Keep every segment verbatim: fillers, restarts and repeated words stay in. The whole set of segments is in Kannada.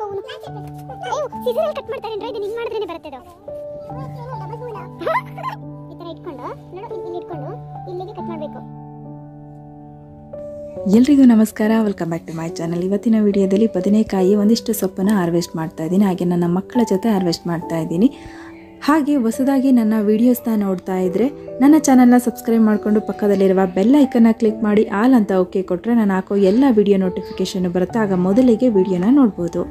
ಮಾಡಬೇಕು ಅವನು. ಅಯ್ಯೋ ಸಿಸರ್ ಅಲ್ಲಿ ಕಟ್ ಮಾಡ್ತಾರೆ ಅಂದ್ರೆ ಇದನ್ನ ಹಿಂಗ್ ಮಾಡಿದ್ರೇನೆ ಬರುತ್ತೆ ಅದು. ಈ ತರ ಇಟ್ಕೊಂಡು ನೋಡಿ ಇಲ್ಲಿ ಇಟ್ಕೊಂಡು ಇಲ್ಲಿಗೆ ಕಟ್ ಮಾಡಬೇಕು. ಎಲ್ರಿಗೂ ನಮಸ್ಕಾರ, welcome back to my channel. ಇವತ್ತಿನ ವಿಡಿಯೋದಲ್ಲಿ ಬದನೆಕಾಯಿ ಒಂದಿಷ್ಟು ಸೊಪ್ಪನ್ನು ಹಾರ್ವೆಸ್ಟ್ ಮಾಡ್ತಾ ಇದ್ದೀನಿ, ಹಾಗೆ ನನ್ನ ಮಕ್ಕಳ ಜೊತೆ ಹಾರ್ವೆಸ್ಟ್ ಮಾಡ್ತಾ ಇದ್ದೀನಿ. ಹಾಗೆ ಹೊಸದಾಗಿ ನನ್ನ ವೀಡಿಯೋಸ್ನ ನೋಡ್ತಾ ಇದ್ದರೆ ನನ್ನ ಚಾನಲ್ನ ಸಬ್ಸ್ಕ್ರೈಬ್ ಮಾಡಿಕೊಂಡು ಪಕ್ಕದಲ್ಲಿರುವ ಬೆಲ್ ಐಕನ್ನ ಕ್ಲಿಕ್ ಮಾಡಿ ಆಲ್ ಅಂತ ಓಕೆ ಕೊಟ್ಟರೆ ನಾನು ಹಾಕೋ ಎಲ್ಲ ವಿಡಿಯೋ ನೋಟಿಫಿಕೇಷನ್ನು ಬರುತ್ತೆ, ಆಗ ಮೊದಲಿಗೆ ವಿಡಿಯೋನ ನೋಡ್ಬೋದು.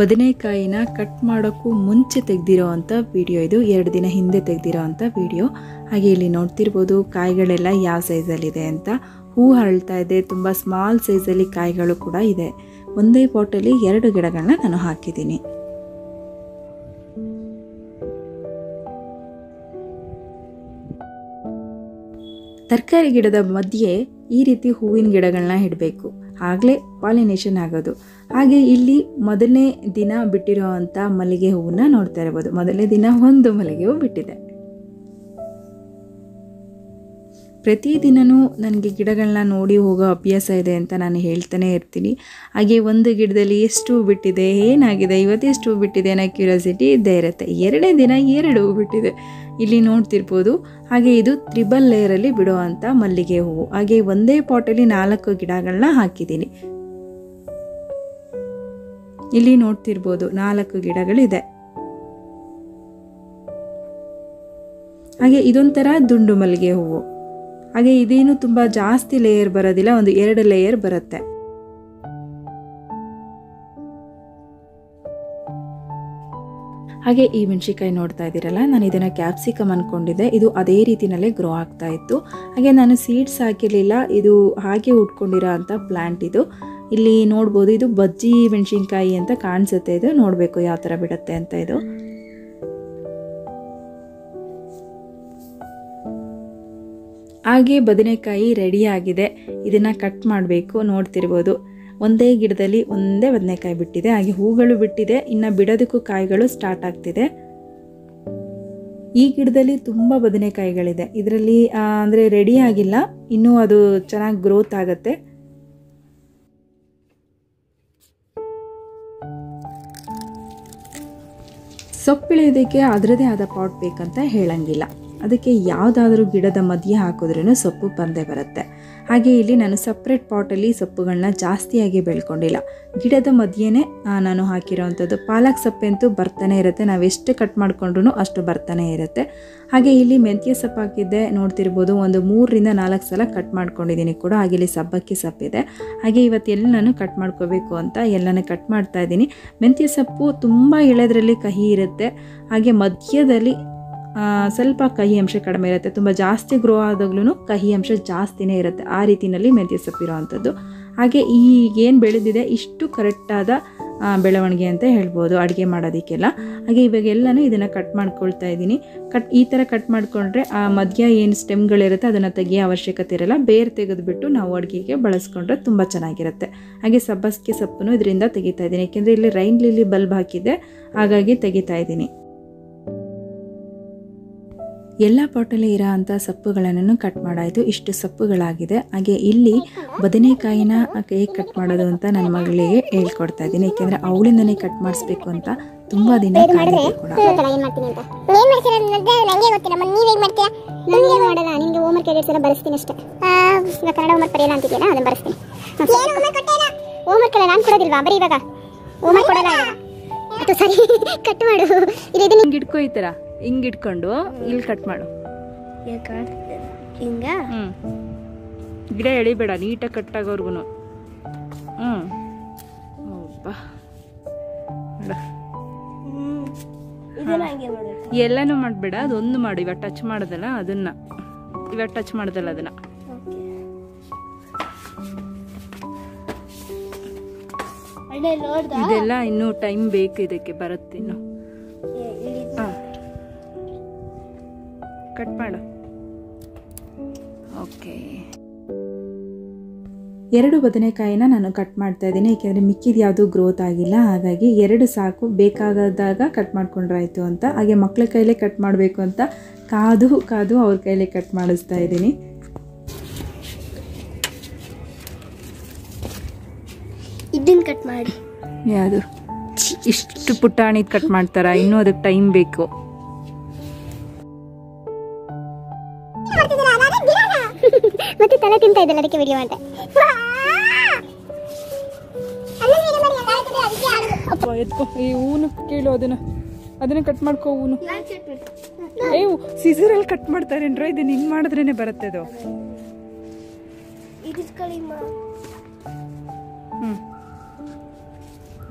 ಬದನೆಕಾಯಿನ ಕಟ್ ಮಾಡೋಕ್ಕೂ ಮುಂಚೆ ತೆಗೆದಿರೋ ಅಂಥ ವಿಡಿಯೋ ಇದು, ಎರಡು ದಿನ ಹಿಂದೆ ತೆಗೆದಿರೋ ಅಂಥ ವಿಡಿಯೋ. ಹಾಗೆ ಇಲ್ಲಿ ನೋಡ್ತಿರ್ಬೋದು ಕಾಯಿಗಳೆಲ್ಲ ಯಾವ ಸೈಜಲ್ಲಿದೆ ಅಂತ. ಹೂ ಅರಳ್ತಾ ಇದೆ, ತುಂಬ ಸ್ಮಾಲ್ ಸೈಜಲ್ಲಿ ಕಾಯಿಗಳು ಕೂಡ ಇದೆ. ಒಂದೇ ಪಾಟಲ್ಲಿ ಎರಡು ಗಿಡಗಳನ್ನ ನಾನು ಹಾಕಿದ್ದೀನಿ. ತರಕಾರಿ ಗಿಡದ ಮಧ್ಯೆ ಈ ರೀತಿ ಹೂವಿನ ಗಿಡಗಳನ್ನ ಇಡಬೇಕು, ಆಗಲೇ ಪಾಲಿನೇಷನ್ ಆಗೋದು. ಹಾಗೆ ಇಲ್ಲಿ ಮೊದಲನೇ ದಿನ ಬಿಟ್ಟಿರೋ ಅಂಥ ಮಲ್ಲಿಗೆ ಹೂವನ್ನ ನೋಡ್ತಾ ಇರ್ಬೋದು. ಮೊದಲನೇ ದಿನ ಒಂದು ಮಲ್ಲಿಗೆ ಹೂವು ಬಿಟ್ಟಿದೆ. ಪ್ರತಿದಿನವೂ ನನಗೆ ಗಿಡಗಳನ್ನ ನೋಡಿ ಹೋಗೋ ಅಭ್ಯಾಸ ಇದೆ ಅಂತ ನಾನು ಹೇಳ್ತಾನೆ ಇರ್ತೀನಿ. ಹಾಗೆ ಒಂದು ಗಿಡದಲ್ಲಿ ಎಷ್ಟು ಹೂ ಬಿಟ್ಟಿದೆ, ಏನಾಗಿದೆ, ಇವತ್ತು ಎಷ್ಟು ಹೂ ಬಿಟ್ಟಿದೆ ಅನ್ನೋ ಕ್ಯೂರಿಯಾಸಿಟಿ ಇದ್ದೇ ಇರುತ್ತೆ. ಎರಡೇ ದಿನ ಎರಡು ಹೂ ಬಿಟ್ಟಿದೆ ಇಲ್ಲಿ ನೋಡ್ತಿರ್ಬೋದು. ಹಾಗೆ ಇದು ತ್ರಿಬಲ್ ಲೇಯರಲ್ಲಿ ಬಿಡೋ ಅಂಥ ಮಲ್ಲಿಗೆ ಹೂವು. ಹಾಗೆ ಒಂದೇ ಪಾಟಲ್ಲಿ ನಾಲ್ಕು ಗಿಡಗಳನ್ನ ಹಾಕಿದ್ದೀನಿ. ಇಲ್ಲಿ ನೋಡ್ತಿರ್ಬೋದು ನಾಲ್ಕು ಗಿಡಗಳಿದೆ. ಹಾಗೆ ಇದೊಂಥರ ದುಂಡು ಮಲ್ಲಿಗೆ ಹೂವು. ಹಾಗೆ ಇದೇನು ತುಂಬ ಜಾಸ್ತಿ ಲೇಯರ್ ಬರೋದಿಲ್ಲ, ಒಂದು ಎರಡು ಲೇಯರ್ ಬರುತ್ತೆ. ಹಾಗೆ ಈ ಮೆಣಸಿಕಾಯಿ ನೋಡ್ತಾ ಇದ್ದೀರಲ್ಲ, ನಾನು ಇದನ್ನು ಕ್ಯಾಪ್ಸಿಕಮ್ ಅಂದ್ಕೊಂಡಿದ್ದೆ, ಇದು ಅದೇ ರೀತಿಯಲ್ಲೇ ಗ್ರೋ ಆಗ್ತಾ ಇತ್ತು. ಹಾಗೆ ನಾನು ಸೀಡ್ಸ್ ಹಾಕಿರಲಿಲ್ಲ, ಇದು ಹಾಗೆ ಉಟ್ಕೊಂಡಿರೋ ಅಂಥ ಪ್ಲ್ಯಾಂಟ್ ಇದು. ಇಲ್ಲಿ ನೋಡ್ಬೋದು ಇದು ಬಜ್ಜಿ ಮೆಣಸಿನ್ಕಾಯಿ ಅಂತ ಕಾಣಿಸುತ್ತೆ, ಇದು ನೋಡಬೇಕು ಯಾವ ಥರ ಬಿಡುತ್ತೆ ಅಂತ. ಇದು ಹಾಗೆ ಬದನೆಕಾಯಿ ರೆಡಿಯಾಗಿದೆ, ಇದನ್ನು ಕಟ್ ಮಾಡಬೇಕು. ನೋಡ್ತಿರ್ಬೋದು ಒಂದೇ ಗಿಡದಲ್ಲಿ ಒಂದೇ ಬದನೆಕಾಯಿ ಬಿಟ್ಟಿದೆ, ಹಾಗೆ ಹೂಗಳು ಬಿಟ್ಟಿದೆ, ಇನ್ನು ಬಿಡೋದಕ್ಕೂ ಕಾಯಿಗಳು ಸ್ಟಾರ್ಟ್ ಆಗ್ತಿದೆ. ಈ ಗಿಡದಲ್ಲಿ ತುಂಬ ಬದನೆಕಾಯಿಗಳಿದೆ, ಇದರಲ್ಲಿ ಅಂದರೆ ರೆಡಿಯಾಗಿಲ್ಲ ಇನ್ನೂ, ಅದು ಚೆನ್ನಾಗಿ ಗ್ರೋತ್ ಆಗುತ್ತೆ. ಸೊಪ್ಪಿಳಿಯೋದಕ್ಕೆ ಅದರದೇ ಆದ ಪಾಟ್ ಬೇಕಂತ ಹೇಳಂಗಿಲ್ಲ, ಅದಕ್ಕೆ ಯಾವುದಾದ್ರೂ ಗಿಡದ ಮಧ್ಯೆ ಹಾಕಿದ್ರೂ ಸೊಪ್ಪು ಬಂದೇ ಬರುತ್ತೆ. ಹಾಗೆ ಇಲ್ಲಿ ನಾನು ಸಪ್ರೇಟ್ ಪಾಟಲ್ಲಿ ಸೊಪ್ಪುಗಳನ್ನ ಜಾಸ್ತಿಯಾಗಿ ಬೆಳ್ಕೊಂಡಿಲ್ಲ, ಗಿಡದ ಮಧ್ಯೆನೇ ನಾನು ಹಾಕಿರೋವಂಥದ್ದು. ಪಾಲಕ್ ಸೊಪ್ಪೆಂತೂ ಬರ್ತಾನೆ ಇರುತ್ತೆ, ನಾವೆಷ್ಟು ಕಟ್ ಮಾಡಿಕೊಂಡ್ರೂ ಅಷ್ಟು ಬರ್ತಾನೆ ಇರುತ್ತೆ. ಹಾಗೆ ಇಲ್ಲಿ ಮೆಂತ್ಯ ಸೊಪ್ಪು ಹಾಕಿದ್ದೆ, ನೋಡ್ತಿರ್ಬೋದು ಒಂದು ಮೂರರಿಂದ ನಾಲ್ಕು ಸಲ ಕಟ್ ಮಾಡ್ಕೊಂಡಿದ್ದೀನಿ ಕೂಡ. ಹಾಗೆ ಇಲ್ಲಿ ಸಬ್ಬಕ್ಕಿ ಸೊಪ್ಪಿದೆ. ಹಾಗೆ ಇವತ್ತೆಲ್ಲ ನಾನು ಕಟ್ ಮಾಡ್ಕೋಬೇಕು ಅಂತ ಎಲ್ಲನೂ ಕಟ್ ಮಾಡ್ತಾ ಇದ್ದೀನಿ. ಮೆಂತ್ಯ ಸೊಪ್ಪು ತುಂಬ ಎಳೆದ್ರಲ್ಲಿ ಕಹಿ ಇರುತ್ತೆ, ಹಾಗೆ ಮಧ್ಯದಲ್ಲಿ ಸ್ವಲ್ಪ ಕಹಿ ಅಂಶ ಕಡಿಮೆ ಇರುತ್ತೆ, ತುಂಬ ಜಾಸ್ತಿ ಗ್ರೋ ಆದಾಗ್ಲೂ ಕಹಿ ಅಂಶ ಜಾಸ್ತಿನೇ ಇರುತ್ತೆ. ಆ ರೀತಿಯಲ್ಲಿ ಮೆಂತ್ಯ ಸೊಪ್ಪಿರೋ ಅಂಥದ್ದು. ಹಾಗೆ ಈಗೇನು ಬೆಳೆದಿದೆ ಇಷ್ಟು ಕರೆಕ್ಟಾದ ಬೆಳವಣಿಗೆ ಅಂತ ಹೇಳ್ಬೋದು ಅಡುಗೆ ಮಾಡೋದಕ್ಕೆಲ್ಲ. ಹಾಗೆ ಇವಾಗೆಲ್ಲನೂ ಇದನ್ನು ಕಟ್ ಮಾಡ್ಕೊಳ್ತಾ ಇದ್ದೀನಿ. ಕಟ್ ಈ ಥರ ಕಟ್ ಮಾಡಿಕೊಂಡ್ರೆ ಆ ಮಧ್ಯ ಏನು ಸ್ಟೆಮ್ಗಳಿರುತ್ತೆ ಅದನ್ನು ತೆಗಿಯೋ ಅವಶ್ಯಕತೆ ಇರಲ್ಲ, ಬೇರೆ ತೆಗೆದುಬಿಟ್ಟು ನಾವು ಅಡುಗೆಗೆ ಬಳಸ್ಕೊಂಡ್ರೆ ತುಂಬ ಚೆನ್ನಾಗಿರುತ್ತೆ. ಹಾಗೆ ಸಬ್ಬಸ್ಗೆ ಸೊಪ್ಪನ್ನು ಇದರಿಂದ ತೆಗಿತಾ ಇದ್ದೀನಿ, ಏಕೆಂದರೆ ಇಲ್ಲಿ ರೈನ್ ಲಿಲ್ಲಿ ಬಲ್ಬ್ ಹಾಕಿದ್ದೆ, ಹಾಗಾಗಿ ತೆಗಿತಾ ಇದ್ದೀನಿ. ಎಲ್ಲ ಪಾಟಲ್ಲಿ ಇರೋ ಅಂಥ ಸೊಪ್ಪುಗಳನ್ನು ಕಟ್ ಮಾಡಾಯಿತು, ಇಷ್ಟು ಸೊಪ್ಪುಗಳಾಗಿದೆ. ಹಾಗೆ ಇಲ್ಲಿ ಬದನೆಕಾಯಿನ ಹೇಗೆ ಕಟ್ ಮಾಡೋದು ಅಂತ ನನ್ನ ಮಗಳಿಗೆ ಹೇಳ್ಕೊಡ್ತಾ ಇದ್ದೀನಿ, ಏಕೆಂದರೆ ಅವಳಿಂದನೇ ಕಟ್ ಮಾಡಿಸ್ಬೇಕು ಅಂತ ತುಂಬ ದಿನ ಕಾಯಿದೆ ಕೂಡ. ಗಿಡ್ಕೋ ಈ ಥರ ಹಿಂಗೆ ಇಟ್ಕೊಂಡು ಇಲ್ಲಿ ಕಟ್ ಮಾಡು, ಗಿಡ ಎಳಿಬೇಡ, ನೀಟಾಗಿ ಕಟ್ ಆಗೋರ್ಗು. ಹ್ಞೂ ಎಲ್ಲನೂ ಮಾಡಬೇಡ, ಅದೊಂದು ಮಾಡು. ಇವಾಗ ಟಚ್ ಮಾಡೋದಲ್ಲ ಅದನ್ನ, ಇವಾಗ ಟಚ್ ಮಾಡೋದಲ್ಲ ಅದನ್ನ. ಇದೆಲ್ಲ ಇನ್ನೂ ಟೈಮ್ ಬೇಕು, ಇದಕ್ಕೆ ಬರುತ್ತೆ ಇನ್ನು. ಹಾಂ ಕಟ್ ಮಾಡು. ಓಕೆ, ಎರಡು ಬದನೆಕಾಯಿನ ನಾನು ಕಟ್ ಮಾಡ್ತಾ ಇದ್ದೀನಿ, ಏಕೆಂದರೆ ಮಿಕ್ಕಿದ ಯಾವುದೂ ಗ್ರೋತ್ ಆಗಿಲ್ಲ, ಹಾಗಾಗಿ ಎರಡು ಸಾಕು, ಬೇಕಾಗದಾಗ ಕಟ್ ಮಾಡ್ಕೊಂಡ್ರಾಯ್ತು ಅಂತ. ಹಾಗೆ ಮಕ್ಕಳ ಕೈಲೇ ಕಟ್ ಮಾಡಬೇಕು ಅಂತ ಕಾದು ಕಾದು ಅವ್ರ ಕೈಲೇ ಕಟ್ ಮಾಡಿಸ್ತಾ ಇದ್ದೀನಿ. ಇದನ್ನು ಕಟ್ ಮಾಡಿ ಯಾವುದು ಇಷ್ಟು ಪುಟಾಣಿದ ಕಟ್ ಮಾಡ್ತಾರ, ಇನ್ನೂ ಅದಕ್ಕೆ ಟೈಮ್ ಬೇಕು. ಮತ್ತೆ ತಲೆ ತಿಂತಾ ಇದ್ದಲ್ಲ, ಅದಕ್ಕೆ ವಿಡಿಯೋ ಮಾಡ್ದೆ. ಈ ಹೂನು ಕೇಳು, ಅದನ್ನ ಅದನ್ನ ಕಟ್ ಮಾಡ್ಕೋ. ಹೂನು ಏಯ್ ಸಿಸರಲ್ಲಿ ಕಟ್ ಮಾಡ್ತಾರೇನ್ರ? ಇದನ್ನ ಹಿಂಗ್ ಮಾಡಿದ್ರೇನೆ ಬರುತ್ತೆ ಅದು. ಹ್ಮ್,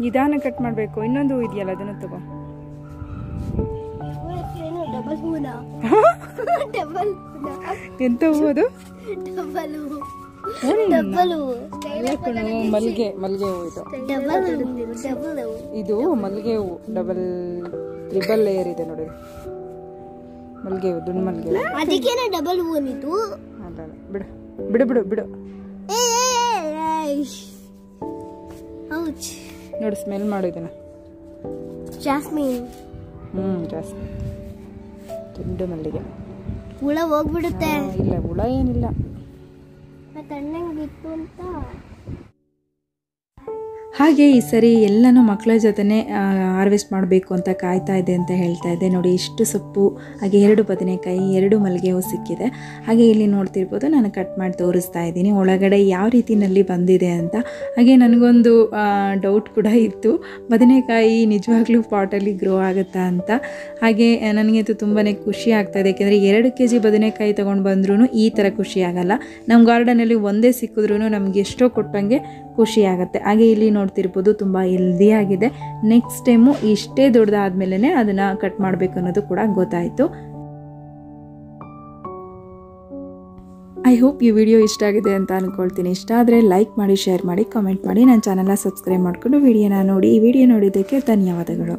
ನಿಧಾನ ಕಟ್ ಮಾಡಬೇಕು. ಇನ್ನೊಂದು ಹೂ ಇದೆಯಲ್ಲ ಅದನ್ನು ತಗೋ. ಎಂತ ಹೂ ಅದು? ಮಲ್ಲಿಗೆ ಮಲ್ಲಿಗೆ ಹೂ ಇದು. ಇದು ಮಲ್ಲಿಗೆ ಹೂ, ಡಬಲ್ ತ್ರಿಬಲ್ ಲೇಯರ್ ಇದೆ ನೋಡಿ. ಮಲ್ಲಿಗೆ ಹೂ, ದುಂಡು ಮಲ್ಲಿಗೆ ಹೂ. ಅದಕ್ಕೇನೆ ಡಬಲ್ ಹೂ ಇದು. ಅಲ್ಲ ಬಿಡು ಬಿಡು ಬಿಡು ಬಿಡು. ನೋಡಿ ಸ್ಮೆಲ್ ಮಾಡು ಇದನ್ನ. ಜಾಸ್ಮಿನ್. ಹ್ಮ್, ಜಾಸ್ಮಿನ್ ದುಂಡು ಮಲ್ಲಿಗೆ. ಹುಳ ಹೋಗ್ಬಿಡುತ್ತೆ. ಇಲ್ಲ, ಹುಳ ಏನಿಲ್ಲ. ಹಾಗೆ ಈ ಸರಿ ಎಲ್ಲನೂ ಮಕ್ಕಳ ಜೊತೆನೇ ಹಾರ್ವೆಸ್ಟ್ ಮಾಡಬೇಕು ಅಂತ ಕಾಯ್ತಾ ಇದೆ ಅಂತ ಹೇಳ್ತಾ ಇದ್ದೆ. ನೋಡಿ ಇಷ್ಟು ಸೊಪ್ಪು, ಹಾಗೆ ಎರಡು ಬದನೆಕಾಯಿ, ಎರಡು ಮಲ್ಲಿಗೆ ಹೂ ಸಿಕ್ಕಿದೆ. ಹಾಗೆ ಇಲ್ಲಿ ನೋಡ್ತಿರ್ಬೋದು, ನಾನು ಕಟ್ ಮಾಡಿ ತೋರಿಸ್ತಾ ಇದ್ದೀನಿ ಒಳಗಡೆ ಯಾವ ರೀತಿಯಲ್ಲಿ ಬಂದಿದೆ ಅಂತ. ಹಾಗೆ ನನಗೊಂದು ಡೌಟ್ ಕೂಡ ಇತ್ತು, ಬದನೆಕಾಯಿ ನಿಜವಾಗ್ಲೂ ಪಾಟಲ್ಲಿ ಗ್ರೋ ಆಗುತ್ತಾ ಅಂತ. ಹಾಗೆ ನನಗಂತೂ ತುಂಬಾ ಖುಷಿ ಆಗ್ತಾಯಿದೆ, ಯಾಕೆಂದರೆ ಎರಡು ಕೆ ಜಿ ಬದನೆಕಾಯಿ ತೊಗೊಂಡು ಬಂದ್ರೂ ಈ ಥರ ಖುಷಿ ಆಗಲ್ಲ. ನಮ್ಮ ಗಾರ್ಡನಲ್ಲಿ ಒಂದೇ ಸಿಕ್ಕಿದ್ರೂ ನಮ್ಗೆ ಎಷ್ಟೋ ಕೊಟ್ಟಂಗೆ ಖುಷಿ ಆಗುತ್ತೆ. ಹಾಗೆ ಇಲ್ಲಿ ನೋಡ್ತಿರ್ಬೋದು, ತುಂಬ ಹೆಲ್ದಿಯಾಗಿದೆ. ನೆಕ್ಸ್ಟ್ ಟೈಮು ಇಷ್ಟೇ ದೊಡ್ಡದಾದ್ಮೇಲೆ ಅದನ್ನು ಕಟ್ ಮಾಡಬೇಕು ಅನ್ನೋದು ಕೂಡ ಗೊತ್ತಾಯಿತು. ಐ ಹೋಪ್ ಈ ವಿಡಿಯೋ ಇಷ್ಟ ಆಗಿದೆ ಅಂತ ಅಂದ್ಕೊಳ್ತೀನಿ. ಇಷ್ಟ ಆದರೆ ಲೈಕ್ ಮಾಡಿ, ಶೇರ್ ಮಾಡಿ, ಕಾಮೆಂಟ್ ಮಾಡಿ, ನನ್ನ ಚಾನಲ್ನ ಸಬ್ಸ್ಕ್ರೈಬ್ ಮಾಡಿಕೊಂಡು ವಿಡಿಯೋನ ನೋಡಿ. ಈ ವಿಡಿಯೋ ನೋಡಿದ್ದಕ್ಕೆ ಧನ್ಯವಾದಗಳು.